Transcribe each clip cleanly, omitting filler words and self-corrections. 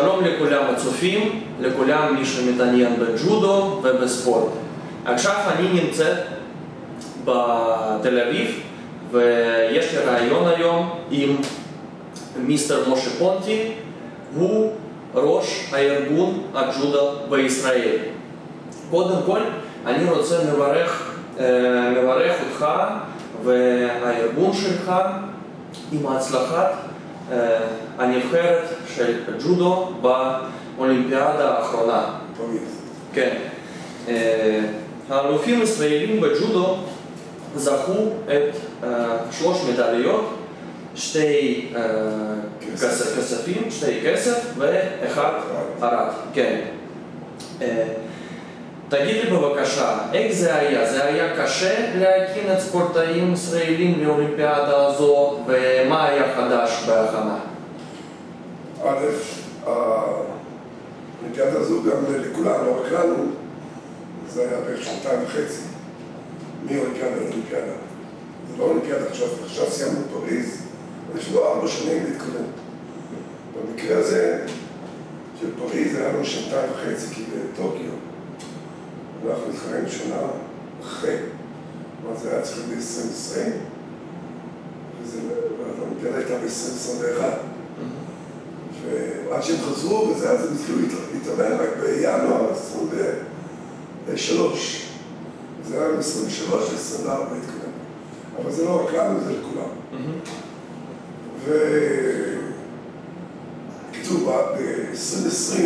שלום לכולם הצופים, לכולם מי שמתעניין בג'ודו ובספורט. עכשיו אני נמצאת בתל אביב ויש לי רעיון היום עם מיסטר משה פונטי, הוא ראש הארגון הג'ודו בישראל. קודם כל אני רוצה לברך אותך והארגון שלך עם הצלחת הנבחרת של ג'ודו באולימפיאדה האחרונה. כן. האלופים ישראלים בג'ודו זכו את 3 מדליות, 2 כספים, 2 כסף ואחד ארד. כן. תגיד לי בבקשה, איך זה היה? זה היה קשה להכין את ספורטאים ישראלים לאולימפיאדה הזו, ומה היה חדש בהכנה? א', האולימפיאדה הזו גם לכולנו, לא רק לנו, זה היה בערך 2.5 מאולימפיאדה לאולימפיאדה. זה לא אולימפיאדה עכשיו סיימנו פריז, יש לו 4 שנים להתקדם. במקרה הזה של פריז היה לנו 2.5 כי בטוקיו. אנחנו התחלנו שנה אחרי, מה זה היה צריך ב-2020, והאולימפיאדה הייתה ב-2021. ועד שהם חזרו, וזה היה זה מתחילו להתאמן רק בינואר 23. זה היה ב-23 ו-24 התקדם. אבל זה לא רק לנו, זה לכולם. וכתוב, ב-2020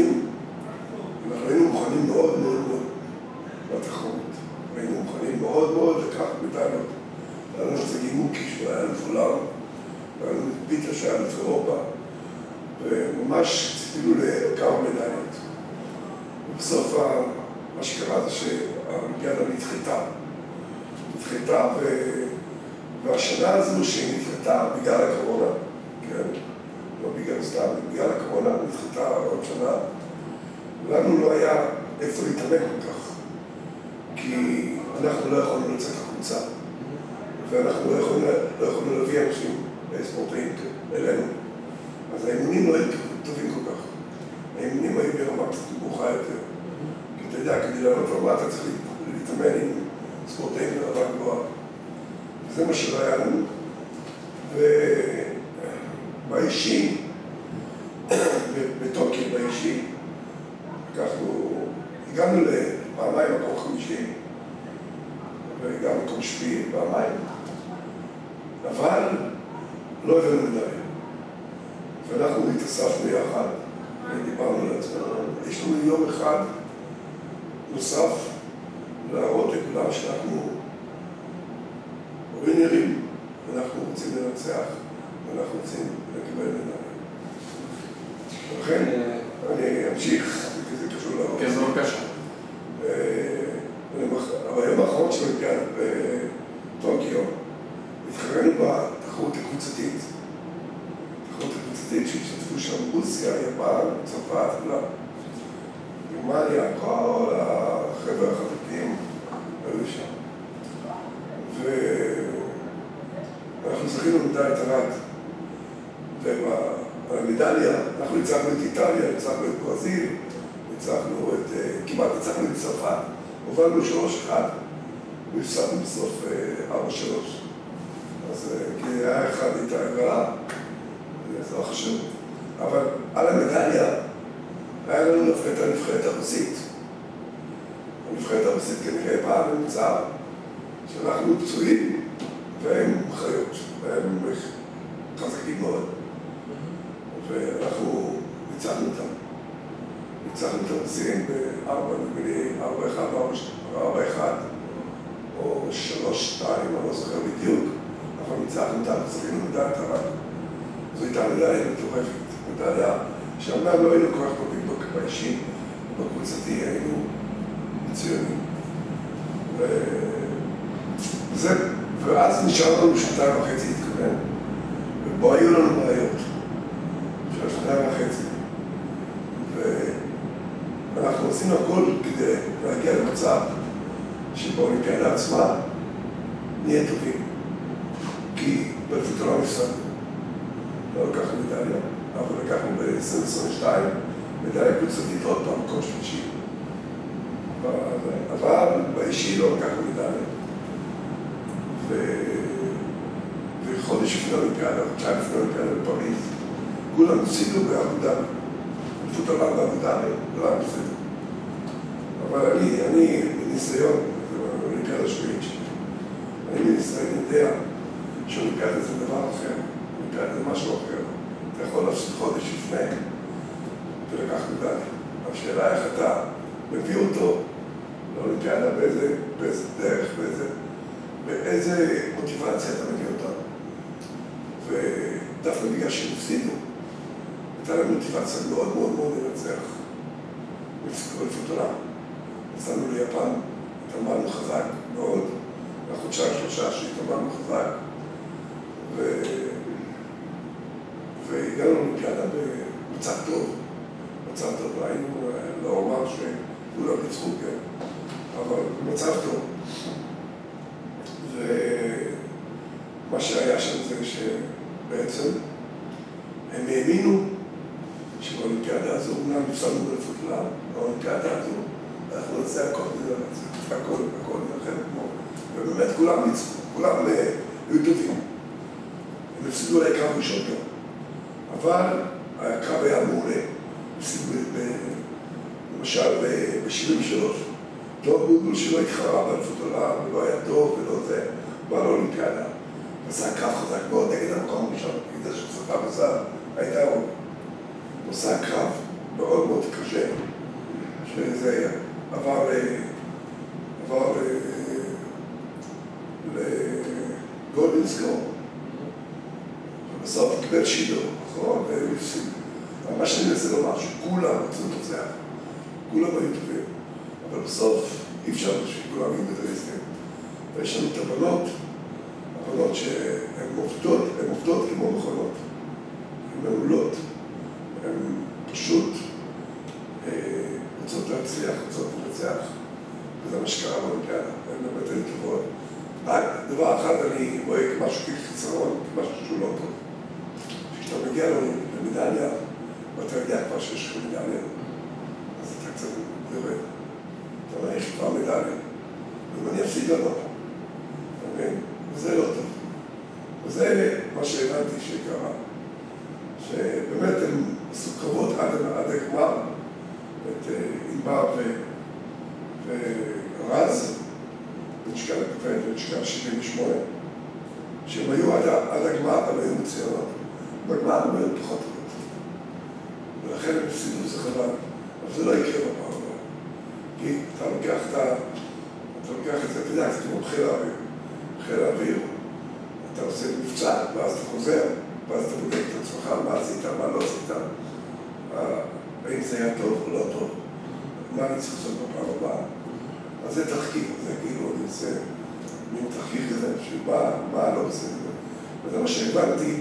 אנחנו היינו מוכנים מאוד מאוד בתחרות. היינו מוכנים מאוד מאוד לקחת מדליות. היה לנו את גימוקי שהיה לפעולם, היה לנו את ביטה שהיה לאירופה, וממש ציפינו לכמה מדליות. ובסוף מה שקרה זה שהאולימפיאדה נדחתה, והשנה הזו שהיא נדחתה בגלל הקורונה, כן? לא בגלל סתם, בגלל הקורונה נדחתה עוד שנה. לנו לא היה איפה להתאמן כל כך. כי אנחנו לא יכולנו לצאת החוצה, ואנחנו לא יכולנו להביא אנשים ספורטאים אלינו. אז האימונים לא היו טובים כל כך. האימונים היו ברמה קצת נמוכה יותר. כי אתה יודע, כדי לעלות רמה אתה צריך להתאמן עם ספורטאים ברמה גבוהה. וזה מה שלא היה לנו. ובאישי, בטוקיו באישי, הגענו פעמיים מקום 50 וגם מקום 7 פעמיים, אבל לא הבאנו מדליה. ואנחנו התאספנו יחד ודיברנו על עצמנו. יש לנו יום אחד נוסף להראות לכולם שאנחנו ווינרים, אנחנו רוצים לנצח ואנחנו רוצים לקבל מדליה. ולכן אני אמשיך, כי זה קשור להראות. כן, בבקשה. ביום האחרון של האולימפיאדה בטוקיו התחרנו בתחרות הקבוצתית. תחרות הקבוצתית שהשתתפו שם רוסיה, יפן, צרפת, גרמניה, כל החבר'ה החזקים היו שם. ואנחנו זכינו מדליית ארד. ובמדליה אנחנו ניצחנו את איטליה, ניצחנו את ברזיל, ניצחנו את, כמעט ניצחנו את צרפת, הובלנו 3-1 והפסדנו בסוף 4-3. אז היה אחד הייתה הגרלה, זה לא חשוב. אבל על המדליה היה לנו נבחרת הנבחרת הרוסית. הנבחרת הרוסית כנראה באה במצב שאנחנו פצועים והם חיות, והם חזקים מאוד. ואנחנו ניצחנו אותם. ניצחנו את הרוסים ב-4-1 או 3-2, אני לא זוכר בדיוק, אבל ניצחנו אותם, זכינו מדליית ארד. זו הייתה מדליה מטורפת, מדליה שאומנם לא היינו כל כך טובים באישי, בקבוצתי היינו מצוינים. ואז נשאר לנו 2.5 להתכונן, ובו היו לנו בעיות של 2.5. ואנחנו עושים הכל כדי להגיע למצב שבאולימפיאדה עצמה נהיה טובים, כי בפתרון הפסדנו, לא לקחנו מדליה, אבל לקחנו ב-2022 بتاعت بس دي تقطع ما كانش بتشيله. فبقى يشيله وارجع كل ده عليه. في خالص في الاولمبياد مش عارف في الاولمبياد باريس كنا بنسيبه بياخد دعم. الفترة اللي عملت عليه لا بنسيبه. يعني بالنسبة للاولمبياد شوية. يعني بالنسبة للإبداع شو الاولمبياد اللي بعرف يعني الاولمبياد المشروع يعني. تاخدها في 6 خالص في هناك. ترجع خد دعم. مش هلاقي خدعة. بفيوتو الاولمبياد بس داخل بس بإزاي موتيفاتسيا تمليوتا ودافع بيجاشي نفسينه بتاع الموتيفاتسيا اللي هو المورمون ينزخ ويفكروا الفترة يسألوا اليابان يتمعنوا خزاك نقعد ناخد شهر يتمعنوا خزاك ويجالوا الموتيفاتسيا بمتصافتهم رأيهم لو ما شوين ولا بيتخوك يعني بمتصافتهم ما شاي عشان زيش بعتم هم يمينوا شو قالوا كذا زوجنا بيصلوا بالفطلة قالوا كذا زوج أخذوا ساكون ساكون خلنا ما كلام يصف كلام يدفين بيصيروا لك هم يشوفوا أفعل كابي عموله بيصيروا بمشاعر بشيلهم شلوش طب بيقولوا شو يخرب الفطلة بلا يدوب بلا ذا بلا كذا بس هكاف خذك بودك إذا مقام مشان إذا شو صدق بس هيداهم بس هكاف بعود متكشف شو زي أفعل لجولدنسكو صار كبير شيء له خلاص بيفسد أما شو نزلوا معه كولا بتصير تزعل كولا ما يتفهم بس صار يفشل شو كولا مين بتريسني فيش عندنا بنات بنات المفترض كمان بخلات المولود بشوط بتصدق سياح إذا مش كلامهم كذا إنما بتريد تقول دبعة خدني ويك ماشوا كيك خسران ماشوا شو لطف لما جالهم الميدالية بترجع ماشوا شو الميدالية بس تكسب دبي طبعا يخطف ميدالية لما يفسد الله تمام وزي لطف وزي ما شايفانتي شيء كمان שבאמת הן עשו קרבות עד הגמר את ענבר ורז במשקל הכבד במשקל 78 שהם היו עד הגמר אבל היו מצוינות בגמר הם היו פחות טובות ולכן הם הפסידו זה חבל אבל זה לא יקרה בפעם הבאה כי אתה לוקח את זה, אתה יודע, זה כמו חיל האוויר אתה עושה מבצע ואז אתה חוזר ואז אתה בודק את עצמך, מה עשית, מה לא עשית, האם זה היה טוב או לא טוב, מה אני צריך לעשות בפעם הבאה. אז זה תחקיר, זה כאילו, אני עושה מין תחקיר כזה, שמה לא עושה. וזה מה שהבנתי,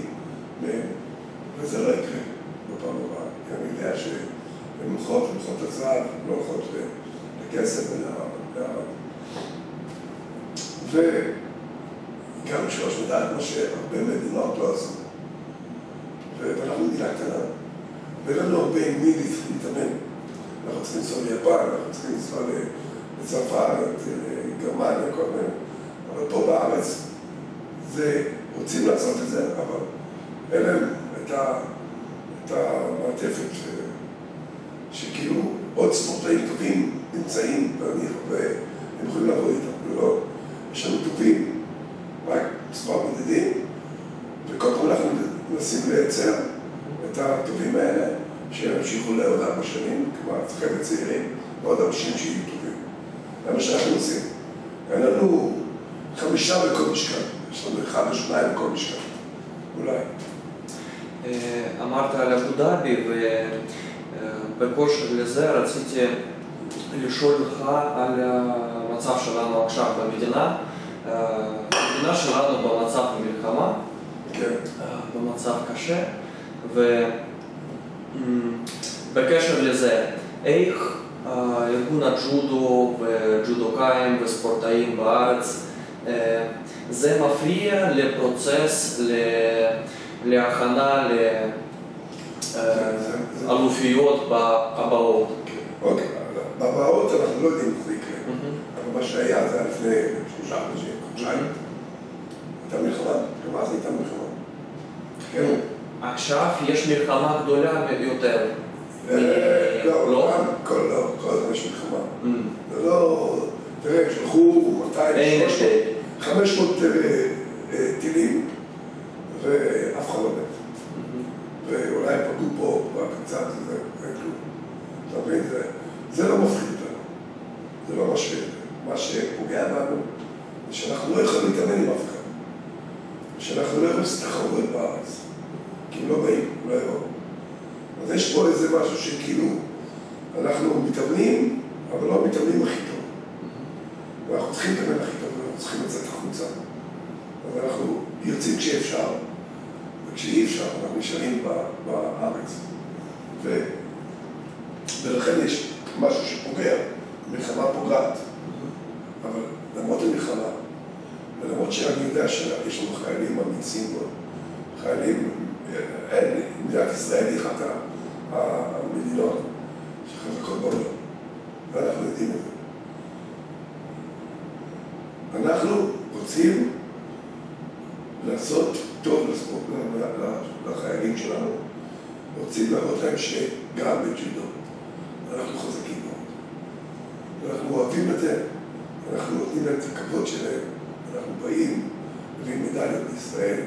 וזה לא יקרה בפעם הבאה. כי אני יודע שהן הולכות לצה"ל, לא הולכות לכסף ולערב. וגם שלוש מדעת, מה שהרבה מדינות לא עשו. ואנחנו מדינה קטנה, ואין לנו הרבה עם מי להתאמן. אנחנו צריכים לנסוע ליפן, אנחנו צריכים לנסוע לצרפת, גרמניה, כל מיני. אבל פה בארץ, רוצים לעשות את זה, אבל אין להם את המעטפת שכאילו עוד ספורטאים טובים נמצאים, והם יכולים לעבוד איתם, ולא, יש לנו טובים, רק מספר מדדים, וכל פעם אנחנו מנסים לייצר את הטובים האלה שימשיכו לעוד 4 שנים, כבר חבר'ה צעירים, ועוד 4 שנים שיהיו טובים. זה מה שאנחנו עושים. אין לנו 5 בכל משקל, יש לנו 1 או 2 בכל משקל, אולי. אמרת על אבו דאבי, ובקושר לזה רציתי לשאול לך על המצב שלנו עכשיו במדינה. המדינה שלנו במצב מלחמה. במצב קשה, ובקשר לזה, איך ארגון הג'ודו וג'ודוקאים וספורטאים בארץ, זה מפריע לפרוצס, להכנה Allo fiot ba kabaot. Okay, kabaot راح نقول الموسيقى. أما الشيء هذا الاثنين مش عارف شيء. تم الخضار كم عزي تم الخضار. كم؟ عكشاف يشمل خمار دولار يوتيل. لا والله كله يشمل خمار. لا ترى شو خوب ومتاعي. 500 تيلين وأف خلوبات. ואולי פגעו פה בקצת, זה כלום. אתה מבין? זה לא מפחיד לנו. זה לא משהו. מה שפוגע בנו זה שאנחנו לא יכולים להתאמן עם אף אחד. שאנחנו לא יכולים להסתחרות בארץ. כי הם לא באים, לא יבואו. אז יש פה איזה משהו שכאילו אנחנו מתאמנים, אבל לא מתאמנים הכי טוב. ואנחנו צריכים להתאמן הכי טוב, אנחנו צריכים לצאת החוצה. אבל אנחנו יוצאים כשאפשר. כשאי אפשר, אנחנו נשארים בארץ. ולכן יש משהו שפוגע, המלחמה פוגעת. אבל למרות המלחמה, ולמרות שאני יודע שיש לנו חיילים אמיצים בו, חיילים, אין, מדינת ישראל היא אחת המדינות שחזקות בעולם, ואנחנו יודעים את זה. אנחנו רוצים לעשות טוב לחיילים שלנו, רוצים להראות להם שגם בג'ודו אנחנו חזקים מאוד. אנחנו אוהבים את זה, אנחנו נותנים להם את הכבוד שלהם, אנחנו באים, מביאים מדליות לישראל,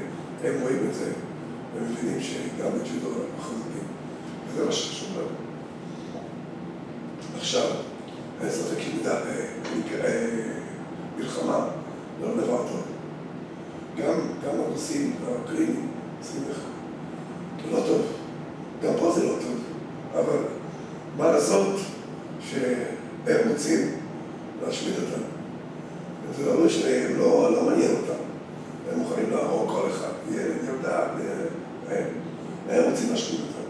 הם רואים את זה, הם מבינים שגם בג'ודו אנחנו חזקים. וזה מה שחשוב לנו. עכשיו, אין ספק מלחמה, לא דבר טוב. גם הרוסים והאוקרינים עושים לך. זה לא טוב. גם פה זה לא טוב. אבל מה לעשות שהם רוצים להשמיד אותם? זה אומר שהם לא מעניין אותם. הם מוכנים להרוג כל אחד. ילד, ילדה, הם רוצים להשמיד אותם.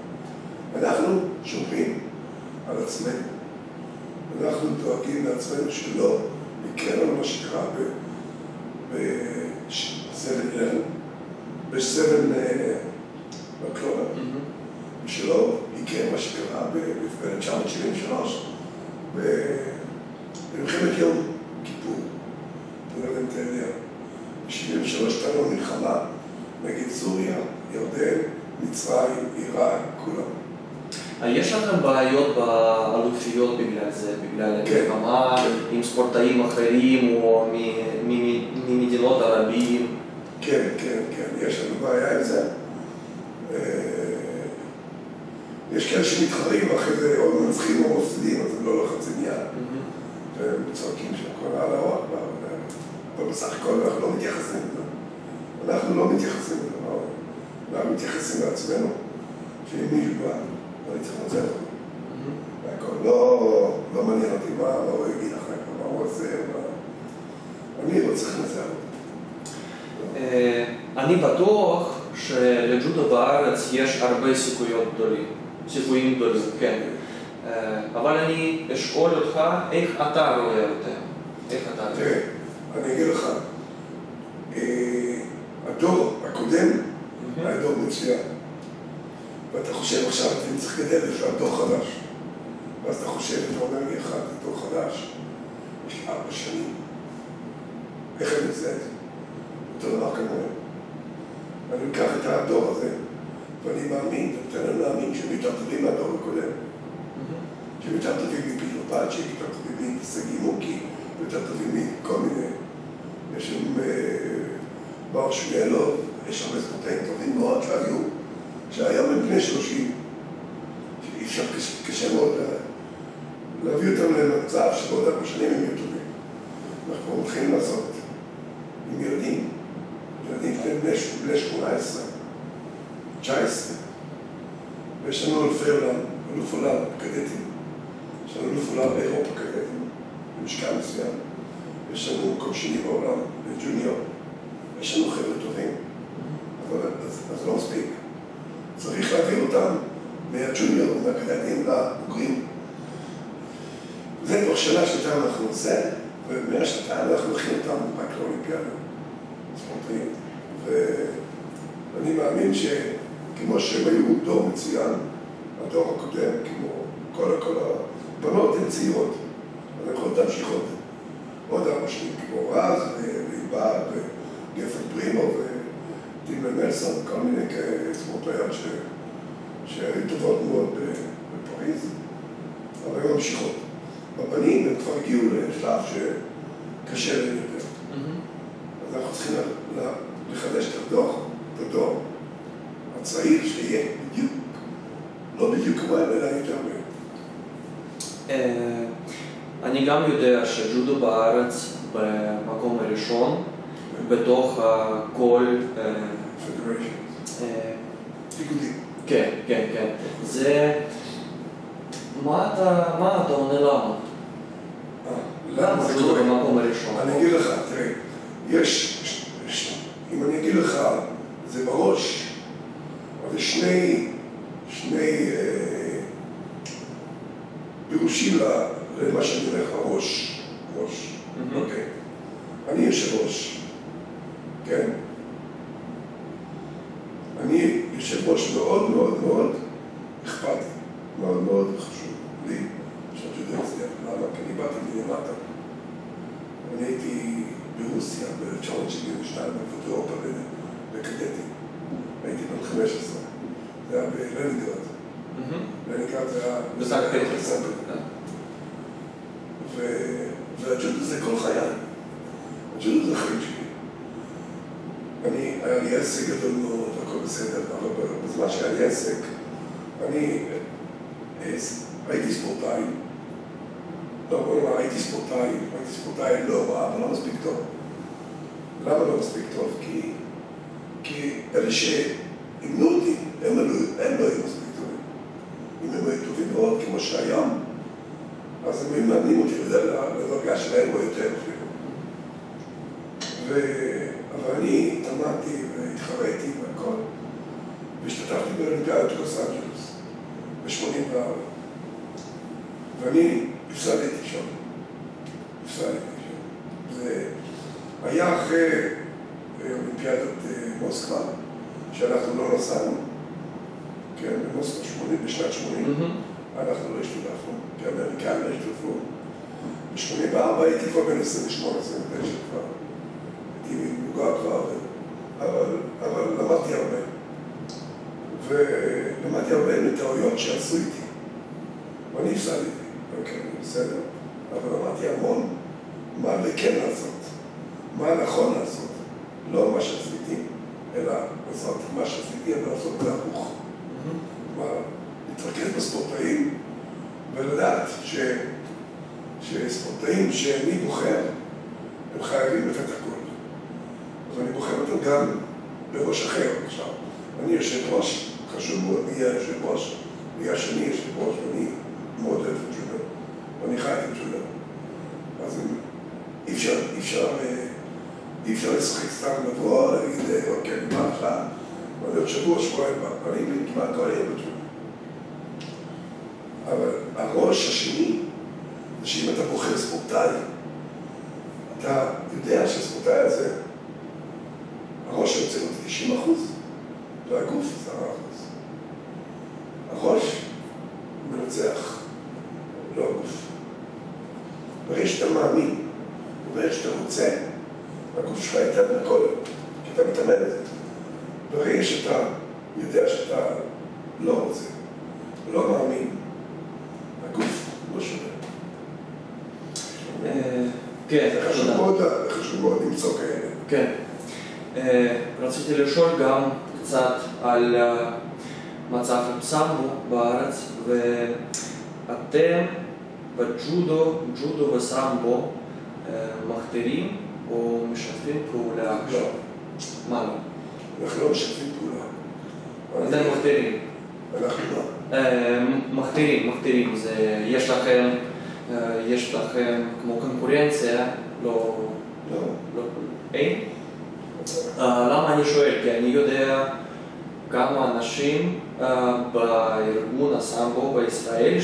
אנחנו שומרים על עצמנו. אנחנו דואגים לעצמנו שלא יקרה לנו מה שקרה ב-7 באוקטובר, שלא יקרה מה שקרה ב-1973 במלחמת יום כיפור, תראה, אתה יודע, ב-73 תנו מלחמה נגד סוריה, ירדן, מצרים, איראן, כולם. יש לכם בעיות באלופיות בגלל זה, בגלל המלחמה, עם ספורטאים אחרים או ממדינות ערביים? כן, כן, כן, יש לנו בעיה עם זה. יש כאלה שמתחרים אחרי זה, או מנצחים או מפסידים, אז הם לא לחצים יד. והם צועקים שהכל על האור, אבל בסך הכל אנחנו לא מתייחסים לזה. אנחנו לא מתייחסים לזה, אנחנו מתייחסים לעצמנו, שאם מישהו בא, אני צריך לצאת אותו. והכל לא מעניין אותי מה הוא יגיד אחר כך, מה הוא עושה, אני לא צריך לצאת אותו. אני בטוח שלג'ודו בארץ יש הרבה סיכויים גדולים. סיכויים גדולים, כן. אבל אני אשאול אותך, איך אתה רואה אותם? איך אתה רואה? תראה, אני אגיד לך, הדור הקודם היה דור מצוין. ואתה חושב עכשיו, אתה צריך גדל לשם דור חדש. ואז אתה חושב, אתה אומר לי אחד, זה דור חדש, יש 4 שנים. איך אני עושה את זה? אותו דבר כמובן. אני אקח את הדור הזה, ואני מאמין, ואתה לא מאמין שהם יותר טובים מהדור הקודם. שהם יותר טובים מפילופד, שהם יותר טובים מסגימוקי, יותר טובים מכל מיני. יש שם בר שמיאלוב, יש הרבה ספורטאים טובים מאוד שהיו. שהיום הם בני 30, שאי אפשר קשה מאוד להביא אותם למצב שבעוד 4 שנים הם יהיו טובים. אנחנו הולכים לעשות עם ילדים, בני 18, 19, ויש לנו אלופי עולם, אלוף עולם קדטים, יש לנו אלוף עולם באירופה קדטים, במשקל מסוים, יש לנו מקום שני בעולם, בג'וניור, יש לנו חבר'ה טובים, אבל זה לא מספיק. צריך להעביר אותם מהג'וניור, מהקדטים לבוגרים. זה כבר שנה-שנתיים אנחנו עושה, ומהשנתיים אנחנו הולכים אותם רק לאולימפיאדה, ספורטאים. ואני מאמין שכדי כמו שהם היו דור מצוין, הדור הקודם, כמו כל הבנות הן צעירות, אז אני יכול להמשיך עוד. עוד המשנים כמו רז, ואיבד, וגפן פרימו, וטימל מלסון, כל מיני ספורטאיות שהיו טובות מאוד בפריז, אבל היו ממשיכות. הבנים הם כבר הגיעו לשלב שקשה להם יותר. אז אנחנו צריכים לחדש את הדור הצעיר שיהיה בדיוק, לא בדיוק כמו אלא יותר מהם. אני גם יודע שג'ודו בארץ במקום הראשון בתוך כל איגודים. כן, כן, כן. זה... מה אתה עונה לנו? למה זה קורה? במקום הראשון. אני אגיד לך, תראה, יש... אם אני אגיד לך, זה בראש, אבל יש שני פירושים למה שאני אומר לך, ראש, אוקיי. אני יושב ראש, כן? אני יושב ראש מאוד מאוד מאוד אכפתי, מאוד מאוד חשוב לי, שאתה יודע את זה, למה? כי אני באתי מלמטה. אני הייתי ברוסיה ב-1972, באירופה, בקדטים. הייתי בן 15. זה היה בלנינגרד. לנינגרד זה היה... בסנט פטרסבורג. והג'ודו זה כל חיי. הג'ודו זה החיים שלי. היה לי עסק גדול מאוד, הכל בסדר, אבל בזמן שהיה לי עסק, אני הייתי ספורטאי. לא, כלומר, הייתי ספורטאי לא רע, אבל לא מספיק טוב. למה לא מספיק טוב? כי אלה שאימנו אותי, הם לא היו מספיק טובים. אם הם היו טובים מאוד, כמו שהיום, אז הם ממנים אותי לדרגה שלהם או יותר אפילו. אבל אני התאמנתי והתחרתי והכל, והשתתפתי באולימפיאדת לוס אנג'לס, ב-84. ואני הפסדתי שם. זה היה אחרי אולימפיאדת מוסקבה, שאנחנו לא נסענו, כן, במוסקבה בשנת 80, אנחנו לא השתתפנו, כי האמריקאים לא השתתפו. ב-84 הייתי כבר בין 28, 29 כבר. הייתי מבוגר כבר, אבל למדתי הרבה. ולמדתי הרבה מטעויות שעשו איתי. ואני הפסדתי, אוקיי, בסדר. אבל למדתי המון מה כן לעשות, מה נכון לעשות. לא מה שעשיתי, אלא לעשות מה שעשיתי, אבל לעשות להפוך. להתרכז בספורטאים ולדעת שספורטאים שאני בוחר, הם חייבים לתת הכול. אז אני בוחר אותם גם בראש אחר עכשיו. אני יושב ראש, חשוב מאוד מי היושב ראש, מי השני יושב ראש, ואני מאוד אוהב את ג'ודו, ואני חי את ג'ודו. אז אי אפשר לשחק סתם לבוא, להגיד, אוקיי, מה לך? ואני עוד שבועיים, ואני כמעט כל יהיה בג'ודו. אבל הראש השני, זה שאם אתה בוחר ספורטאי, אתה יודע שהספורטאי הזה, הראש יוצא לו 90%, והגוף 10%. הראש מנצח, לא הגוף. ברגע שאתה מאמין, ברגע שאתה רוצה, הגוף שלך איתן בכל, כי אתה מתאמן את זה. ברגע שאתה יודע שאתה לא רוצה, לא מאמין, הגוף לא שונה. כן, חשוב מאוד למצוא כאלה. כן. רציתי לשאול גם קצת על מצב הסמבו בארץ, ואתם בג'ודו וסמבו מחתירים או משתפים פעולה? לא. מה לא? אנחנו לא משתפים פעולה. אתם מחתירים. אנחנו לא. מחתירים. יש לכם כמו קונקורנציה, לא... לא. אין? למה אני שואל? כי אני יודע כמה אנשים בארגון הסמבו בישראל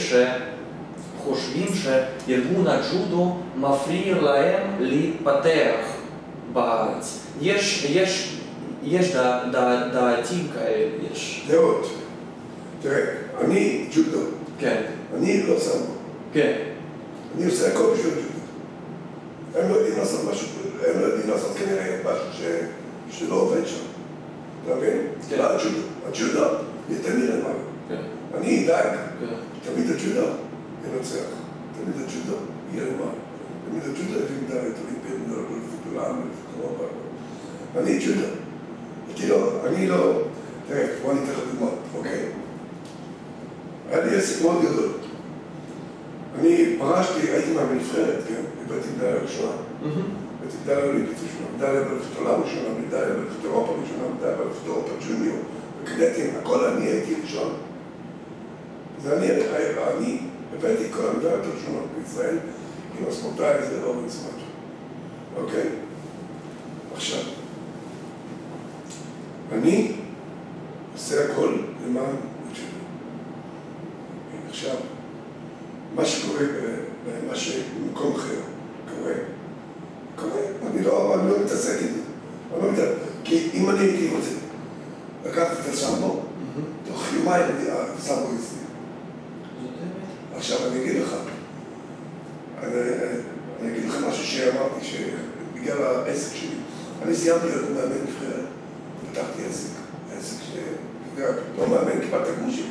שחושבים שארגון הג'ודו מפריע להם להתפתח בארץ. יש יש דעתים כאלה, יש. דעות. תראה, אני ג'ודו. כן. אני לא שם. כן. אני עושה הכל בשביל ג'ודו. הם לא יודעים לעשות משהו, הם לא יודעים לעשות כנראה משהו שלא עובד שם. אתה מבין? כן. הג'ודו. הג'ודו יתן לי למעלה. כן. אני אדאג. כן. תמיד הג'ודו ינצח. תמיד הג'ודו יהיה למעלה. תמיד הג'ודו יבין דעת, תמיד בין לפעולה, לפעולה, לפעולה. אני ג'ודו. אני לא... תראה, בוא אני אתן לך דוגמא, אוקיי? היה לי עסק מאוד גדול. אני פרשתי, הייתי מהמנבחרת, כן? הבאתי מדליה ראשונה. הבאתי מדליה אולימפית ראשונה, מדליה באליפות עולם ראשונה, מדליה באליפות אירופה ראשונה, מדליה באליפות אירופה ג'וניור, בקדטים, הכל אני הייתי ראשון. אני הבאתי כל המדליות הראשונות בישראל עם הספורטאי הזה לא מצוות. אוקיי? עכשיו. אני עושה הכל למען הג'ודו. עכשיו, מה שקורה, מה שבמקום אחר קורה, אני לא מתעסק עם זה. כי אם אני הייתי רוצה, לקחתי את הסמבו, תוך יומיים אני הסמבו אצלי. עכשיו אני אגיד לך, משהו שאמרתי, שבגלל העסק שלי, אני סיימתי להיות מאמן נבחרת. פתחתי עסק, העסק שלא מאמן כמעט הגושים,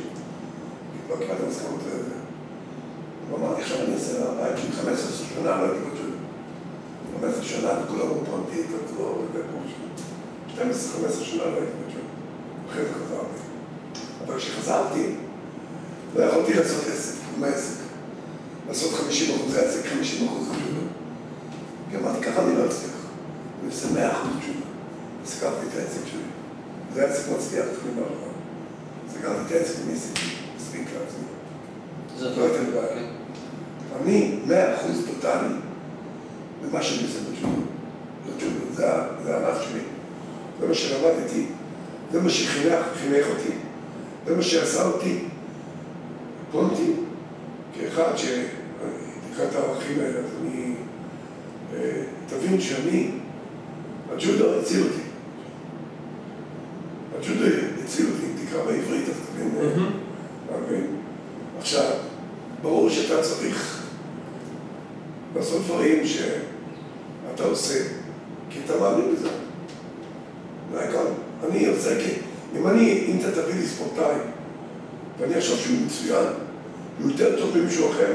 לא כמעט המסכמות האלה. ואמרתי, עכשיו אני אעשה להבית של 15 שנה, לא הייתי בג'ודו. 15 שנה, וכולם פרנטית, וכלום, וכלום. 12-15 שנה לא הייתי בג'ודו. אחרי זה חזרתי. אבל כשחזרתי, לא יכולתי לעשות עסק, מה עסק? לעשות 50% עסק, 50% בג'ודו. כי אמרתי, ככה אני לא אצליח. אני עושה 100% בג'ודו. סגרתי את העסק שלי. זה היה עסק מצליח, תכלי מהרחב. סגרתי את העסק וניסיתי, מספיק לעצמי. לא הייתה בעיה. אני 100% טוטאלי במה שאני עושה בג'ודו. זה הענף שלי. זה מה שלמדתי, זה מה שחינך אותי, זה מה שעשה אותי. פונתי כאחד שתקרא את הערכים האלה, אז אני... תבין שאני... הג'ודו הציל אותי. הג'ודו הציל אותי, אם תקרא בעברית, אז תבין. עכשיו, ברור שאתה צריך לעשות דברים שאתה עושה, כי אתה מאמין בזה. אני עושה כי... אם אתה תביא לי ספורטאי, ואני חושב שהוא מצוין, הוא יותר טוב ממישהו אחר,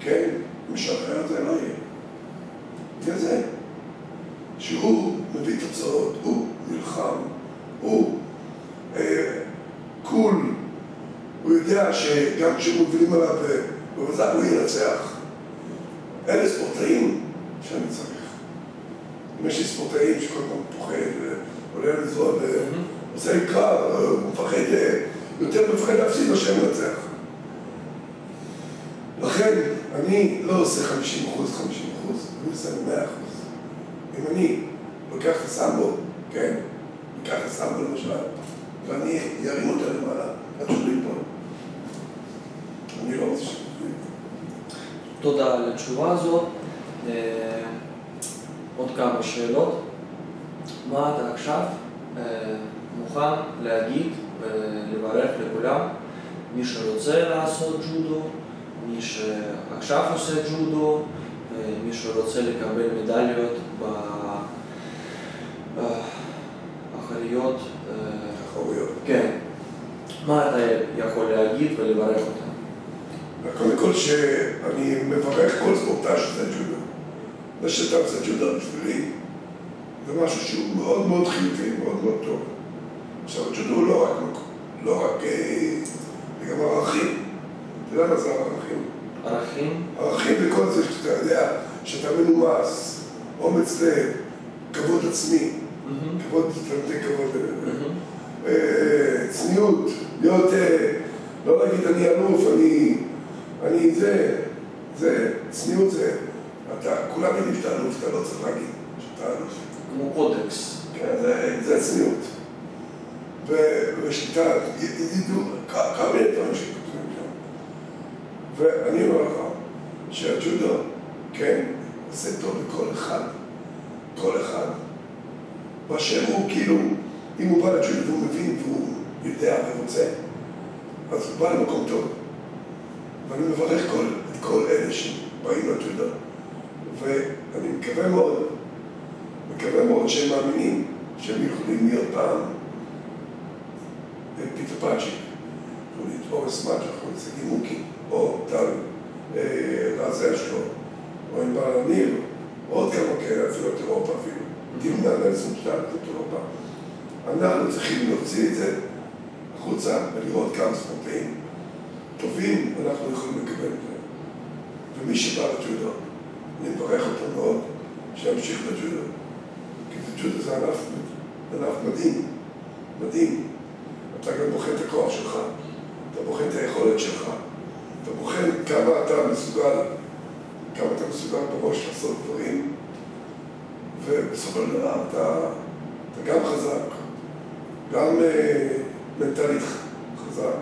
כן, מישהו אחר, זה לא יהיה. זה זה. שהוא מביא תוצאות, הוא נלחם, הוא קול, הוא יודע שגם כשמובילים עליו במצב הוא ינצח. אלה ספורטאים שאני צריך. אם יש לי ספורטאים שכל פעם פוחד, עולה לזרוע ועושה לי קרב, הוא מפחד, יותר מפחד להפסיד מה שאני מנצח. לכן אני לא עושה 50%, אני עושה 100%. אם אני לוקח את הסמבו, כן? לוקח את הסמבו למשל, ואני ירים אותה למעלה, עד שהוא ייפול. אני לא רוצה שזה ייפול. תודה על התשובה הזאת. עוד כמה שאלות. מה אתה עכשיו מוכן להגיד ולברך לכולם? מי שרוצה לעשות ג'ודו, מי שעכשיו עושה ג'ודו, מי שרוצה לקבל מדליות באחריות... תחרויות. כן. מה אתה יכול להגיד ולברך אותם? קודם כל שאני מברך כל ספורטאי שזה ג'ודו. זה שאתה עושה ג'ודו בשבילי, זה משהו שהוא מאוד מאוד חיובי, מאוד מאוד טוב. עכשיו, ג'ודו הוא לא רק... זה גם ערכים. אתה יודע מה זה ערכים? ערכים? ערכים וכל זה שאתה יודע, שאתה מנומס, אומץ לב, כבוד עצמי, כבוד, תנתק כבוד, צניעות, להיות, לא להגיד אני אלוף, אני זה, צניעות זה, אתה, כולם יודעים שאתה אלוף, אתה לא צריך להגיד שאתה אלוף. כמו קודקס. כן, זה צניעות. ושאתה, ידידו, כמה יתרון שלי. ואני אומר לך שהג'ודו, כן, עושה טוב לכל אחד, כל אחד. באשר הוא כאילו این مبارد چون فهم فیم فهم يبداع ونساء فبالي مكان توب فأنا مفرح كل أنشي بعينه تلدا فأنا مكفى موت شيء مؤمنين شيء يخلين يطعم بيتباجي خلين أو اسمات خلين سجيموكي أو تال رازشلو أو إمبارانيلو أو كم كيرا في أوروبا فيه ديمنا لازم تعرف أوروبا אנחנו צריכים להוציא את זה החוצה ולראות כמה ספורטאים טובים אנחנו יכולים לקבל את זה. ומי שבא לג'ודו, אני מברך אותו מאוד שימשיך לג'ודו. כי ג'ודו זה ענף מדהים. אתה גם בוחן את הכוח שלך, אתה בוחן את היכולת שלך, אתה בוחן כמה אתה מסוגל בראש לעשות דברים, ובסופו של דבר אתה גם חזק. גם מנטלית חזק,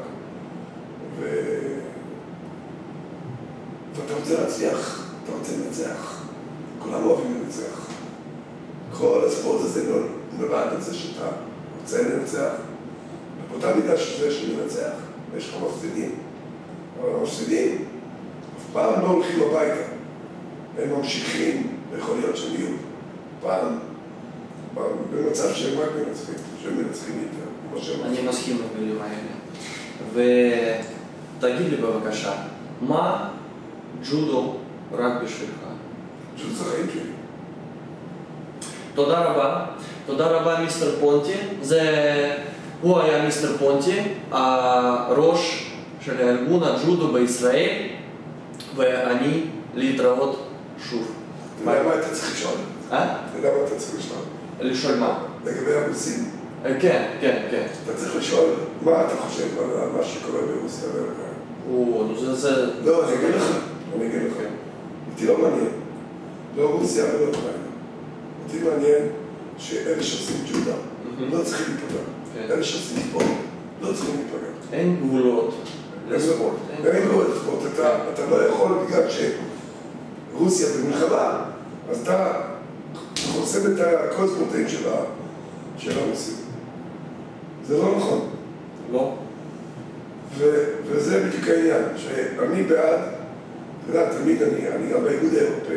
ואתה רוצה להצליח, אתה רוצה לנצח, כולם אוהבים לנצח. כל הספורט הזה נולד את זה שאתה רוצה לנצח, ובאותה מידה שזה שמנצח, יש לך מפסידים, אבל המפסידים אף פעם לא הולכים הביתה, הם ממשיכים ויכול להיות שהם יהיו פעם. במצב שהם רק מנצחים יותר. אני מסכים למילים האלה. ותגיד לי בבקשה, מה ג'ודו רק בשבילך? ג'ודו זה חיים שלי. תודה רבה. תודה רבה מיסטר פונטי. הוא היה מיסטר פונטי, הראש של הארגון הג'ודו בישראל, ואני להתראות שוב. למה אתה צריך לשאול? לשאול מה? לגבי הרוסים. כן. אתה צריך לשאול מה אתה חושב על מה שקורה ברוסיה ואמריקה. לא, אני אגיד לך. אותי לא מעניין. לא רוסיה ולא אוקראינה. אותי מעניין שאלה שעושים ג'ודה לא צריכים להיפגע. אלה שעושים ספורט לא צריכים להיפגע. אין גבולות לספורט. אתה לא יכול בגלל שרוסיה במלחמה, אז אתה חוסם את כל הספורטאים של הרוסים. זה לא נכון. לא. וזה בדיוק העניין, שאני בעד, אתה יודע, תמיד אני גם באיגוד האירופאי.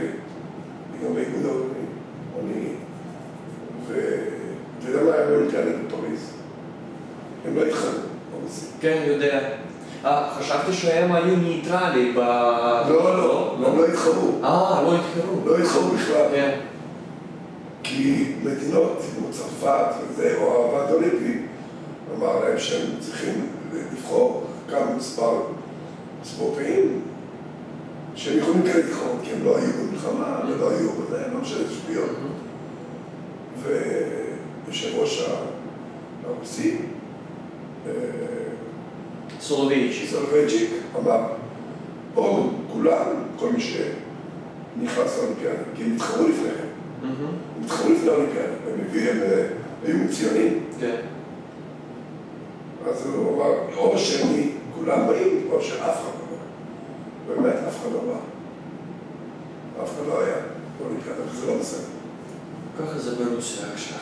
ואתה יודע מה היה באולימפיאדה בפריז? הם לא התחלנו, הרוסים. כן, יודע. חשבתי שהם היו ניטרלים ב... לא, הם לא התחרו. לא התחרו בכלל. כן. כי מדינות כמו צרפת או הוועד האולימפי אמר להם שהם צריכים לבחור כמה מספר ספורטאים שהם יכולים כאלה לבחור, כי הם לא היו במלחמה ולא היו בממשלת שביעיות. ויושב ראש הרוסי סולובייצ'יק אמר או כולם, כל מי שנכנס לאולימפיאדה, כי הם התחרו לפניהם. הם התחרו לפני האולימפיאדה, הם היו ציונים. אז הוא אמר, או שאני, כולם באים, או שאף אחד לא בא. באמת, אף אחד לא בא. אף אחד לא היה באולימפיאדה, וזה לא בסדר. ככה זה ברוסיה עכשיו.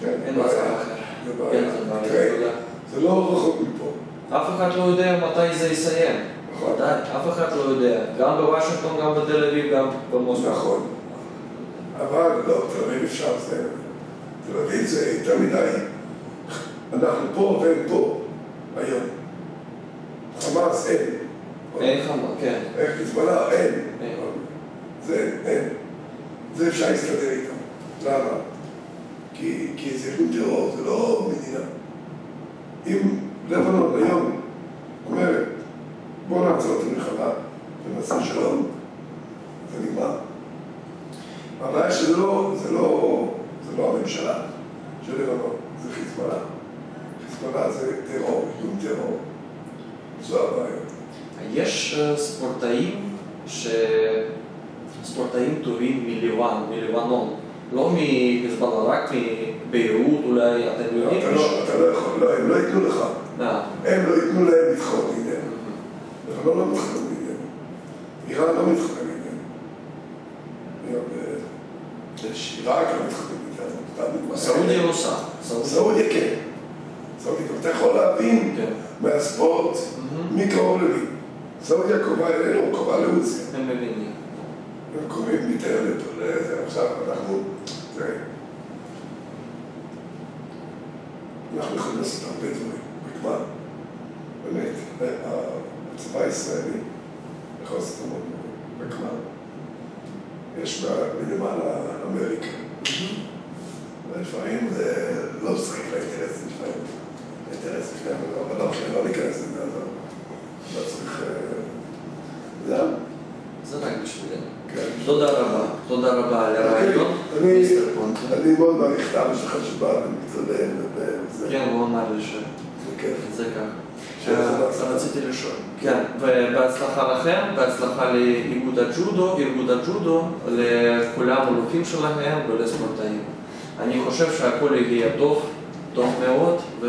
כן, אין בעיה. זה בעיה. זה לא רחוק מפה. אף אחד לא יודע מתי זה יסיים. נכון. אף אחד לא יודע. גם בוושינגטון, גם בתל אביב, גם במוסקבה. נכון. אבל לא, תל אביב אפשר, תל אביב זה יותר מדי, אנחנו פה והם פה, היום. חמאס אין. אין חמאס, כן. איך נזמנה? אין. זה אפשר להסתדר איתם. למה? כי זה ארגון טרור, זה לא מדינה. אם לבנון היום אומרת, בואו נעצור את המלחמה ונעשה שלום, זה נגמר. הבעיה שזה לא הממשלה של לבנון, זה חיזבאללה. חיזבאללה זה טרור, איום טרור. זו הבעיה. יש ספורטאים טובים מלבנון, לא מחיזבאללה, רק מביירות אולי, אתם יודעים? אתה לא יכול, לא, הם לא ייתנו לך. הם לא ייתנו להם להתחרות בידיהם. לבנון לא מתחרות בידיהם. איראן לא מתחרות בידיהם. עיראק לא מתחתן איתנו. سعودية نص ساعة. سعودية كام؟ سعودية كام؟ אתה יכול להבין מהספורט מי קרוב למי. סעודיה קרובה אלינו, הוא קרובה לרוסיה. הם מבינים. הם קוראים יותר עכשיו אנחנו... אנחנו יכולים לעשות הרבה דברים, בגמר. באמת, הצבא הישראלי יכול לעשות המון דברים, בגמר. יש בנמעלה אמריקה. לפעמים זה לא שחק לאינטרסים שלהם. האינטרסים שלהם, אבל לא ניכנס לזה, לא צריך... זהו. זה רק בשבילנו. תודה רבה. תודה רבה על הרעיון. אני מאוד מעריך את אבא שלך שבא ומתעודד וזה. כן, הוא אמר לי ש... זה ככה. רציתי לשאול. כן, ובהצלחה לכם, בהצלחה לאיגוד הג'ודו, ארגון הג'ודו, לכולם הולכים שלהם ולספורטאים. אני חושב שהכל יהיה טוב, טוב מאוד, ו...